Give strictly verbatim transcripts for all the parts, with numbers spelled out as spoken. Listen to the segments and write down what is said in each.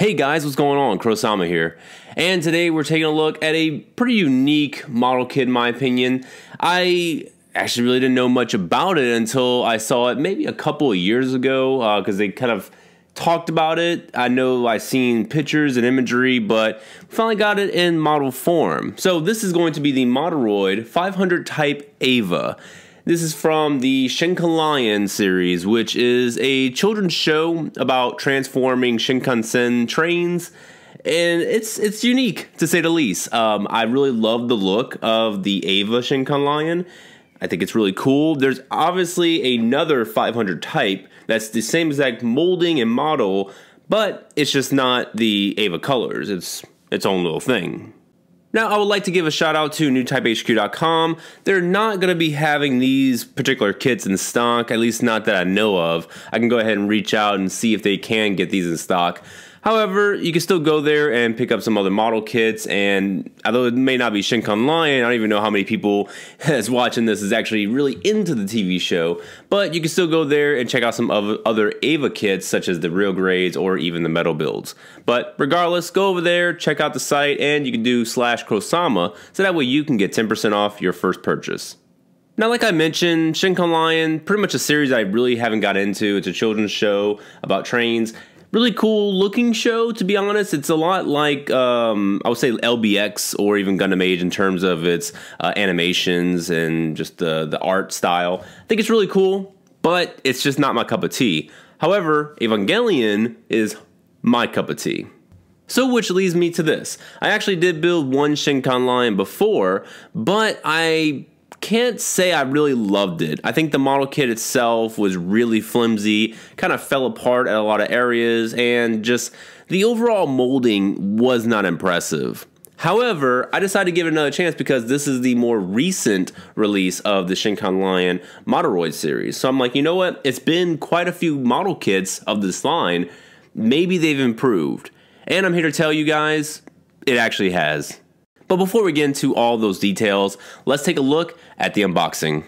Hey guys, what's going on? Krosama here. And today we're taking a look at a pretty unique model kit in my opinion. I actually really didn't know much about it until I saw it maybe a couple of years ago uh, because they kind of talked about it. I know I've seen pictures and imagery, but finally got it in model form. So this is going to be the Moderoid five hundred type Eva. This is from the Shinkalion series, which is a children's show about transforming Shinkansen trains, and it's it's unique to say the least. Um, I really love the look of the Eva Shinkalion. I think it's really cool. There's obviously another five hundred type that's the same exact molding and model, but it's just not the Eva colors. It's its own little thing. Now, I would like to give a shout out to new type H Q dot com. They're not going to be having these particular kits in stock, at least not that I know of. I can go ahead and reach out and see if they can get these in stock. However, you can still go there and pick up some other model kits, and although it may not be Shinkalion, I don't even know how many people that's watching this is actually really into the T V show, but you can still go there and check out some of other Eva kits, such as the real grades or even the metal builds. But regardless, go over there, check out the site, and you can do slash Krosama, so that way you can get ten percent off your first purchase. Now, like I mentioned, Shinkalion, pretty much a series I really haven't got into. It's a children's show about trains. Really cool looking show, to be honest. It's a lot like, um, I would say, L B X or even Gundam Age in terms of its uh, animations and just the, the art style. I think it's really cool, but it's just not my cup of tea. However, Evangelion is my cup of tea. So which leads me to this. I actually did build one Shinkalion before, but I can't say I really loved it. I think the model kit itself was really flimsy, kind of fell apart at a lot of areas, and just the overall molding was not impressive. However, I decided to give it another chance because this is the more recent release of the Shinkalion Moderoid series. So I'm like, you know what? It's been quite a few model kits of this line. Maybe they've improved. And I'm here to tell you guys, it actually has. But before we get into all those details, let's take a look at the unboxing.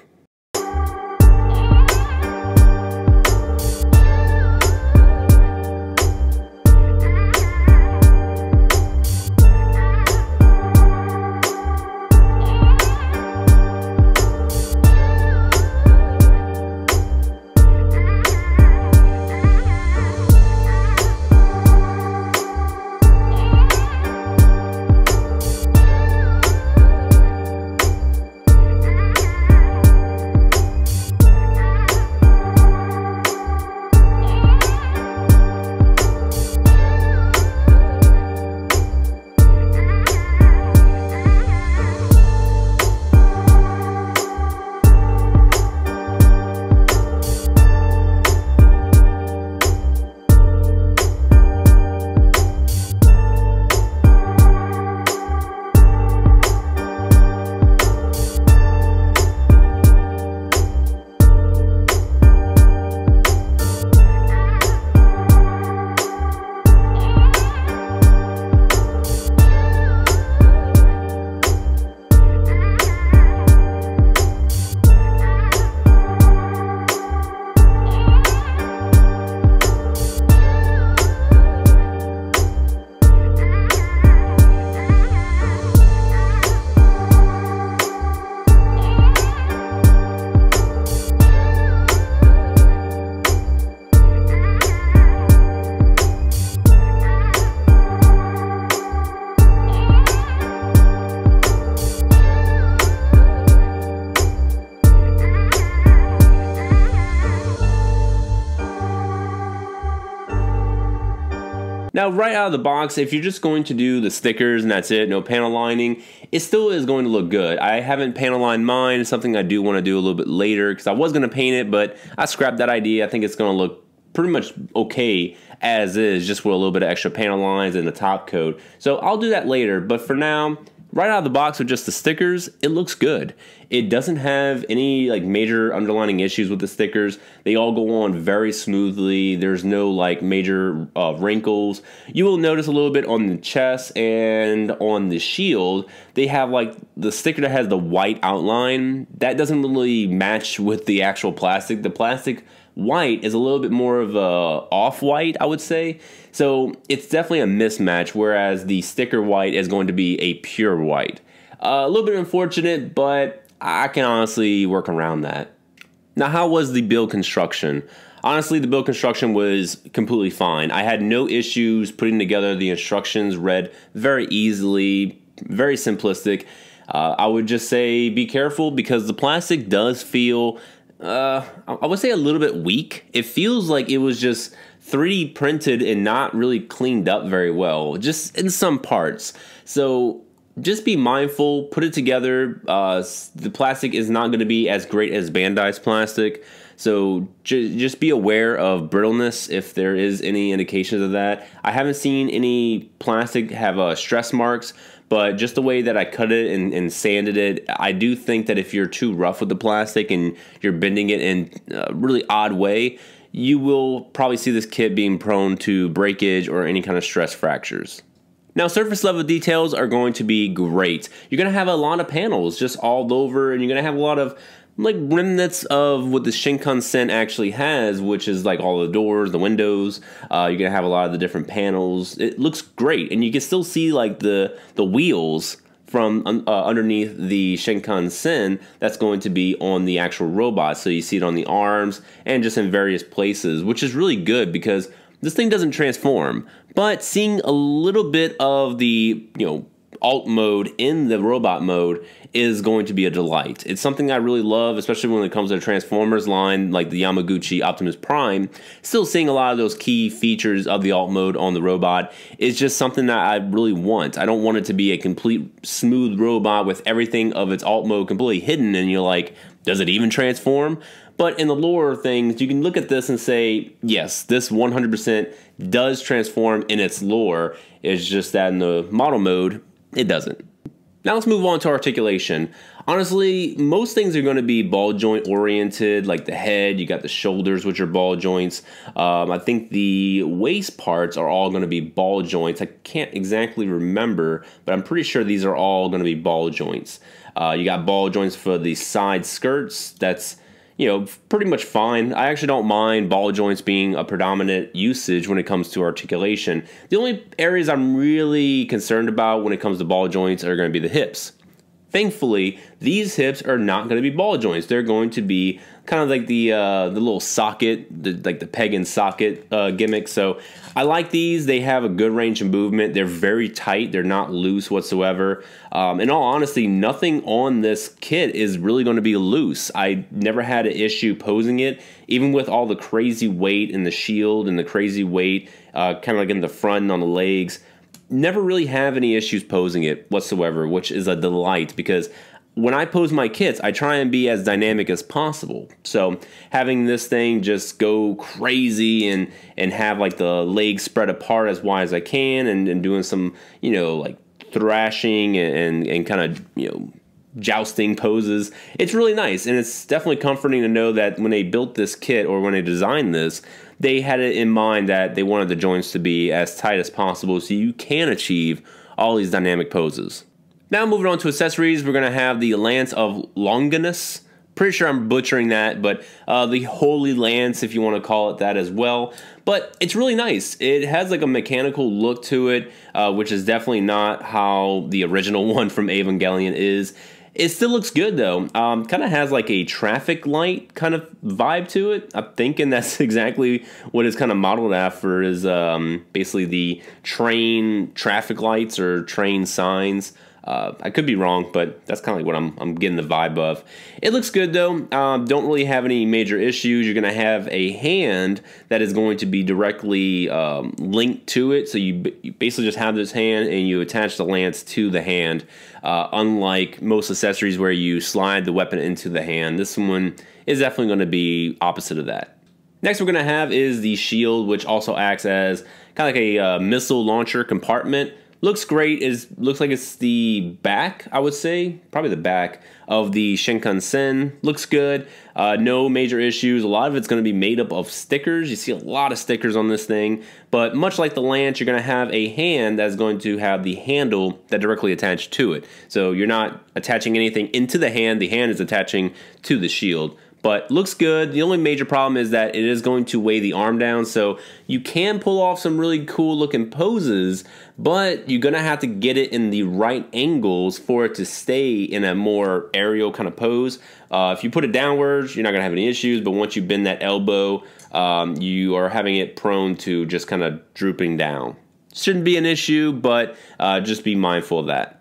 Now, right out of the box, if you're just going to do the stickers and that's it, no panel lining, it still is going to look good. I haven't panel lined mine. It's something I do want to do a little bit later because I was going to paint it, but I scrapped that idea. I think it's going to look pretty much okay as is, just with a little bit of extra panel lines and the top coat. So I'll do that later, but for now, right out of the box with just the stickers, it looks good. It doesn't have any like major underlining issues with the stickers. They all go on very smoothly. There's no like major uh, wrinkles. You will notice a little bit on the chest and on the shield they have like the sticker that has the white outline that doesn't really match with the actual plastic. The plastic white is a little bit more of a off-white, I would say. So it's definitely a mismatch, whereas the sticker white is going to be a pure white. Uh, a little bit unfortunate, but I can honestly work around that. Now, how was the build construction? Honestly, the build construction was completely fine. I had no issues putting together the instructions, read very easily, very simplistic. Uh, I would just say be careful because the plastic does feel, uh, I would say a little bit weak. It feels like it was just three D printed and not really cleaned up very well, just in some parts. So just be mindful, put it together. Uh, the plastic is not going to be as great as Bandai's plastic. So ju just be aware of brittleness if there is any indications of that. I haven't seen any plastic have uh, stress marks, but just the way that I cut it and, and sanded it, I do think that if you're too rough with the plastic and you're bending it in a really odd way, you will probably see this kit being prone to breakage or any kind of stress fractures. Now, surface level details are going to be great. You're going to have a lot of panels just all over, and you're going to have a lot of like remnants of what the Shinkansen actually has, which is like all the doors, the windows. Uh, you're gonna have a lot of the different panels. It looks great, and you can still see like the the wheels from um, uh, underneath the Shinkansen that's going to be on the actual robot. So you see it on the arms and just in various places, which is really good because this thing doesn't transform. But seeing a little bit of the you know. alt mode in the robot mode is going to be a delight. It's something I really love, especially when it comes to the Transformers line, like the Yamaguchi Optimus Prime. Still seeing a lot of those key features of the alt mode on the robot is just something that I really want. I don't want it to be a complete smooth robot with everything of its alt mode completely hidden and you're like, does it even transform? But in the lore of things, you can look at this and say, yes, this one hundred percent does transform in its lore. It's just that in the model mode, it doesn't. Now let's move on to articulation. Honestly, most things are going to be ball joint oriented, like the head, you got the shoulders, which are ball joints. Um, I think the waist parts are all going to be ball joints. I can't exactly remember, but I'm pretty sure these are all going to be ball joints. Uh, you got ball joints for the side skirts. That's, you know, pretty much fine. I actually don't mind ball joints being a predominant usage when it comes to articulation. The only areas I'm really concerned about when it comes to ball joints are going to be the hips. Thankfully, these hips are not going to be ball joints. They're going to be kind of like the uh, the little socket, the, like the peg and socket uh, gimmick. So I like these. They have a good range of movement. They're very tight. They're not loose whatsoever. Um, in all honesty, nothing on this kit is really going to be loose. I never had an issue posing it, even with all the crazy weight in the shield and the crazy weight uh, kind of like in the front and on the legs. Never really have any issues posing it whatsoever, which is a delight because when I pose my kits, I try and be as dynamic as possible. So having this thing just go crazy and and have like the legs spread apart as wide as I can and, and doing some, you know, like thrashing and, and kind of, you know, jousting poses, it's really nice. And it's definitely comforting to know that when they built this kit or when they designed this, they had it in mind that they wanted the joints to be as tight as possible so you can achieve all these dynamic poses. Now moving on to accessories, we're going to have the Lance of Longinus. Pretty sure I'm butchering that, but uh, the Holy Lance, if you want to call it that as well. But it's really nice. It has like a mechanical look to it, uh, which is definitely not how the original one from Evangelion is. It still looks good, though. Um, kind of has like a traffic light kind of vibe to it. I'm thinking that's exactly what it's kind of modeled after is um, basically the train traffic lights or train signs. Uh, I could be wrong, but that's kind of like what I'm, I'm getting the vibe of. It looks good, though. Um, don't really have any major issues. You're going to have a hand that is going to be directly um, linked to it. So you, you basically just have this hand and you attach the lance to the hand. Uh, unlike most accessories where you slide the weapon into the hand, this one is definitely going to be opposite of that. Next we're going to have is the shield, which also acts as kind of like a uh, missile launcher compartment. Looks great. Is looks like it's the back, I would say. Probably the back of the Shinkansen. Looks good. Uh, no major issues. A lot of it's going to be made up of stickers. You see a lot of stickers on this thing. But much like the Lance, you're going to have a hand that's going to have the handle that directly attached to it. So you're not attaching anything into the hand. The hand is attaching to the shield. But looks good. The only major problem is that it is going to weigh the arm down, so you can pull off some really cool looking poses, but you're gonna have to get it in the right angles for it to stay in a more aerial kind of pose. Uh, if you put it downwards, you're not gonna have any issues, but once you bend that elbow, um, you are having it prone to just kind of drooping down. Shouldn't be an issue, but uh, just be mindful of that.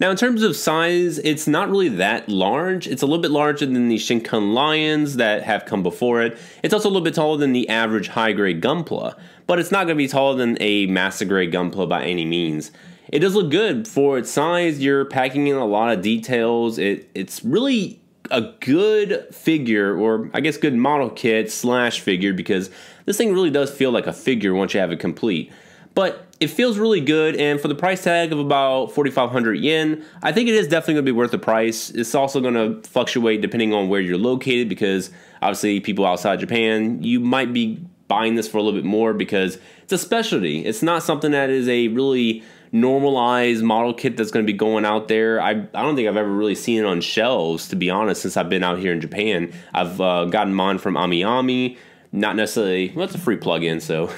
Now, in terms of size, it's not really that large. It's a little bit larger than the Shinkalions that have come before it. It's also a little bit taller than the average high-grade Gunpla, but it's not going to be taller than a master-grade Gunpla by any means. It does look good for its size. You're packing in a lot of details. It, it's really a good figure, or I guess good model kit slash figure, because this thing really does feel like a figure once you have it complete. But it feels really good, and for the price tag of about forty-five hundred yen, I think it is definitely going to be worth the price. It's also going to fluctuate depending on where you're located, because obviously people outside Japan, you might be buying this for a little bit more because it's a specialty. It's not something that is a really normalized model kit that's going to be going out there. I, I don't think I've ever really seen it on shelves, to be honest, since I've been out here in Japan. I've uh, gotten mine from AmiAmi. Not necessarily, well, it's a free plug-in, so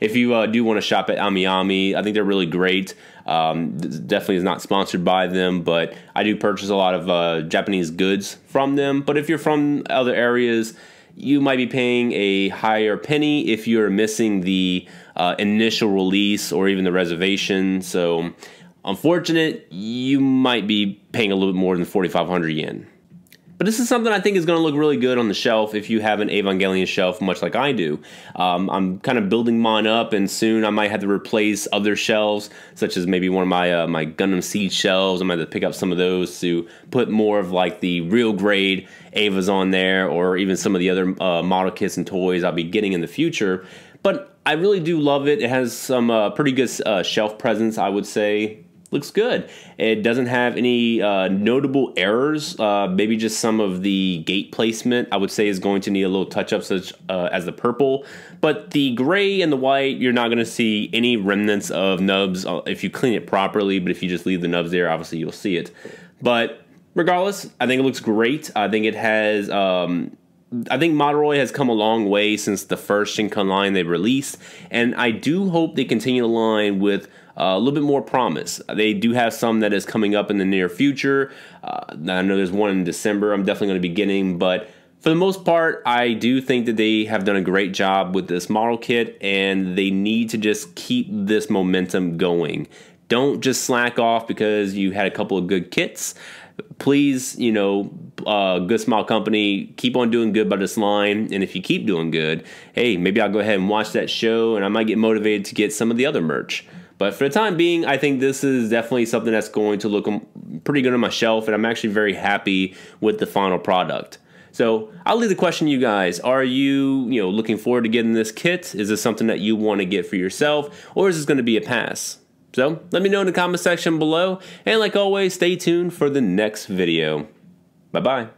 if you uh, do want to shop at AmiAmi, I think they're really great. Um, definitely is not sponsored by them, but I do purchase a lot of uh, Japanese goods from them. But if you're from other areas, you might be paying a higher penny if you're missing the uh, initial release or even the reservation. So, unfortunate, you might be paying a little bit more than forty-five hundred yen. But this is something I think is going to look really good on the shelf if you have an Evangelion shelf, much like I do. Um, I'm kind of building mine up, and soon I might have to replace other shelves, such as maybe one of my uh, my Gundam Seed shelves. I might have to pick up some of those to put more of like the real grade Evas on there, or even some of the other uh, model kits and toys I'll be getting in the future. But I really do love it. It has some uh, pretty good uh, shelf presence, I would say. Looks good. It doesn't have any uh, notable errors. Uh, maybe just some of the gate placement, I would say, is going to need a little touch-up, such uh, as the purple. But the gray and the white, you're not going to see any remnants of nubs if you clean it properly. But if you just leave the nubs there, obviously you'll see it. But regardless, I think it looks great. I think it has... Um, I think Moderoid has come a long way since the first Shinkan line they released, and I do hope they continue the line with uh, a little bit more promise. They do have some that is coming up in the near future. Uh, I know there's one in December I'm definitely going to be getting, but for the most part, I do think that they have done a great job with this model kit, and they need to just keep this momentum going. Don't just slack off because you had a couple of good kits. Please, you know, uh, Good Smile Company, keep on doing good by this line. And if you keep doing good, hey, maybe I'll go ahead and watch that show, and I might get motivated to get some of the other merch. But for the time being, I think this is definitely something that's going to look pretty good on my shelf, and I'm actually very happy with the final product. So I'll leave the question to you guys. Are you, you know, looking forward to getting this kit? Is this something that you want to get for yourself, or is this going to be a pass? So let me know in the comment section below, and like always, stay tuned for the next video. Bye-bye.